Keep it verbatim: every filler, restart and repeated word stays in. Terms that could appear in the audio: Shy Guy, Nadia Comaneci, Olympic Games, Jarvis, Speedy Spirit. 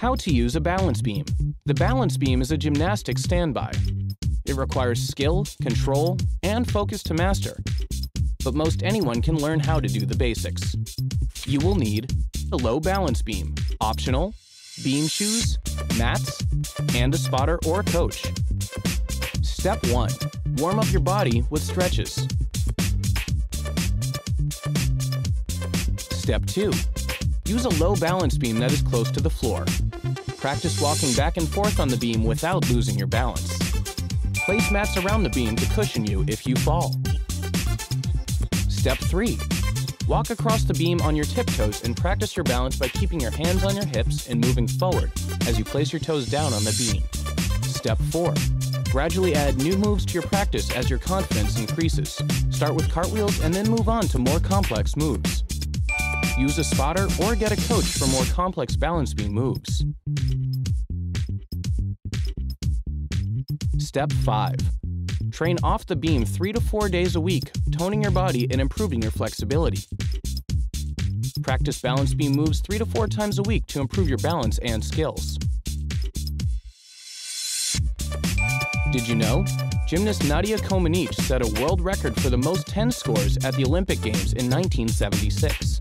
How to use a balance beam. The balance beam is a gymnastics standby. It requires skill, control, and focus to master. But most anyone can learn how to do the basics. You will need a low balance beam, optional, beam shoes, mats, and a spotter or coach. Step one. Warm up your body with stretches. Step two. Use a low balance beam that is close to the floor. Practice walking back and forth on the beam without losing your balance. Place mats around the beam to cushion you if you fall. Step three. Walk across the beam on your tiptoes and practice your balance by keeping your hands on your hips and moving forward as you place your toes down on the beam. Step four. Gradually add new moves to your practice as your confidence increases. Start with cartwheels and then move on to more complex moves. Use a spotter or get a coach for more complex balance beam moves. Step five. Train off the beam three to four days a week, toning your body and improving your flexibility. Practice balance beam moves three to four times a week to improve your balance and skills. Did you know? Gymnast Nadia Comaneci set a world record for the most ten scores at the Olympic Games in nineteen seventy-six.